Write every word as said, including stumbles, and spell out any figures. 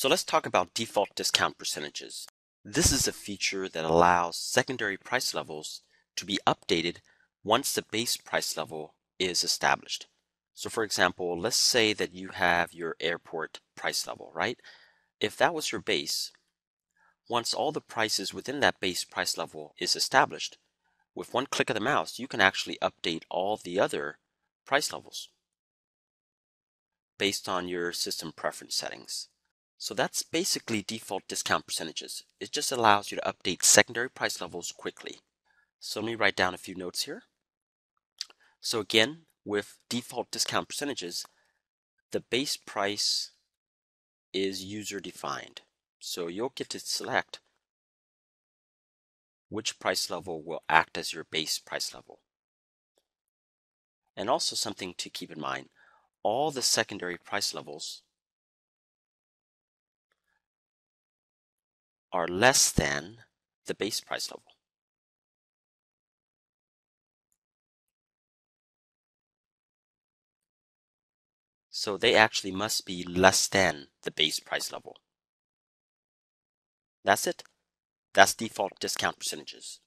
So let's talk about default discount percentages. This is a feature that allows secondary price levels to be updated once the base price level is established. So for example, let's say that you have your airport price level, right? If that was your base, once all the prices within that base price level is established, with one click of the mouse, you can actually update all the other price levels based on your system preference settings. So that's basically default discount percentages. It just allows you to update secondary price levels quickly. So let me write down a few notes here. So again, with default discount percentages, the base price is user defined. So you'll get to select which price level will act as your base price level. And also something to keep in mind, all the secondary price levels are less than the base price level. So they actually must be less than the base price level. That's it. That's default discount percentages.